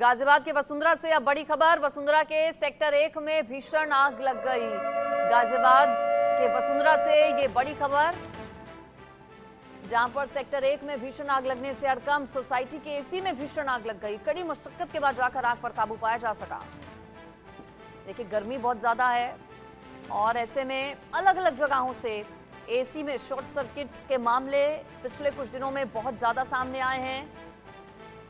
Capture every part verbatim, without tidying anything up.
गाजियाबाद के वसुंधरा से अब बड़ी खबर। वसुंधरा के सेक्टर एक में भीषण आग लग गई। गाजियाबाद के वसुंधरा से ये बड़ी खबर, जहां पर सेक्टर एक में भीषण आग लगने से हड़कंप सोसाइटी के एसी में भीषण आग लग गई। कड़ी मशक्कत के बाद जाकर आग पर काबू पाया जा सका। देखिए, गर्मी बहुत ज्यादा है और ऐसे में अलग अलग जगहों से एसी में शॉर्ट सर्किट के मामले पिछले कुछ दिनों में बहुत ज्यादा सामने आए हैं।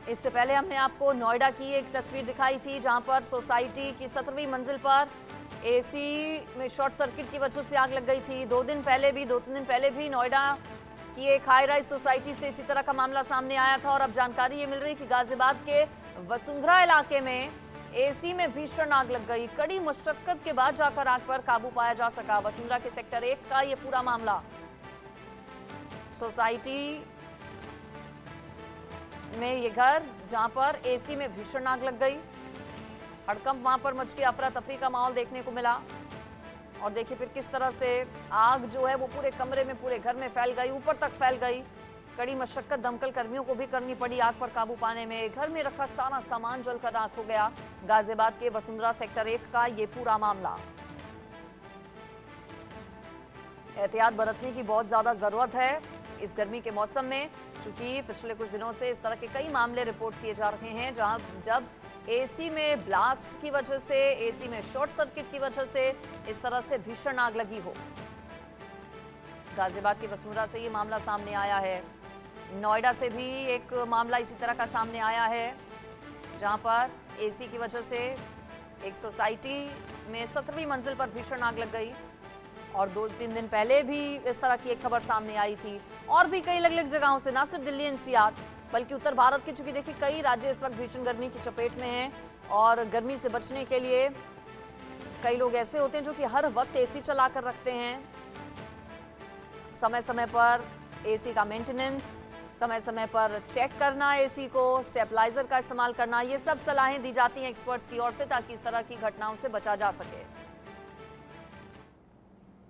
इससे पहले हमने आपको नोएडा की एक तस्वीर दिखाई थी, जहां पर सोसाइटी की सत्रहवीं मंजिल पर एसी में शॉर्ट सर्किट की वजह से आग लग गई थी। दो दिन पहले भी दो तीन दिन पहले भी नोएडा की एक हाई राइज सोसाइटी से इसी तरह का मामला सामने आया था। और अब जानकारी ये मिल रही कि गाजियाबाद के वसुंधरा इलाके में एसी में भीषण आग लग गई। कड़ी मशक्कत के बाद जाकर आग पर काबू पाया जा सका। वसुंधरा के सेक्टर एक का ये पूरा मामला, सोसाइटी में ये घर जहां पर एसी में भीषण आग लग गई। हड़कंप वहां पर मच गया, अफरा तफरी का माहौल देखने को मिला। और देखिए फिर किस तरह से आग जो है वो पूरे कमरे में, पूरे घर में फैल गई, ऊपर तक फैल गई। कड़ी मशक्कत दमकल कर्मियों को भी करनी पड़ी आग पर काबू पाने में। घर में रखा सारा सामान जलकर राख हो गया। गाजियाबाद के वसुंधरा सेक्टर एक का ये पूरा मामला। एहतियात बरतने की बहुत ज्यादा जरूरत है इस गर्मी के मौसम में, चूंकि पिछले कुछ दिनों से इस तरह के कई मामले रिपोर्ट किए जा रहे हैं, जहां जब एसी में ब्लास्ट की वजह से, एसी में शॉर्ट सर्किट की वजह से इस तरह से भीषण आग लगी हो। गाजियाबाद के वसुंधरा से ये मामला सामने आया है। नोएडा से भी एक मामला इसी तरह का सामने आया है, जहां पर एसी की वजह से एक सोसाइटी में सत्रहवीं मंजिल पर भीषण आग लग गई। और दो तीन दिन पहले भी इस तरह की एक खबर सामने आई थी। और भी कई अलग अलग जगहों से, ना सिर्फ दिल्ली एन सी आर बल्कि उत्तर भारत के, चूंकि देखिए कई राज्य इस वक्त भीषण गर्मी की चपेट में हैं। और गर्मी से बचने के लिए कई लोग ऐसे होते हैं जो कि हर वक्त एसी चला कर रखते हैं। समय समय पर एसी का मेंटेनेंस, समय समय पर चेक करना, एसी को स्टेबलाइजर का इस्तेमाल करना, ये सब सलाहें दी जाती हैं एक्सपर्ट्स की ओर से, ताकि इस तरह की घटनाओं से बचा जा सके।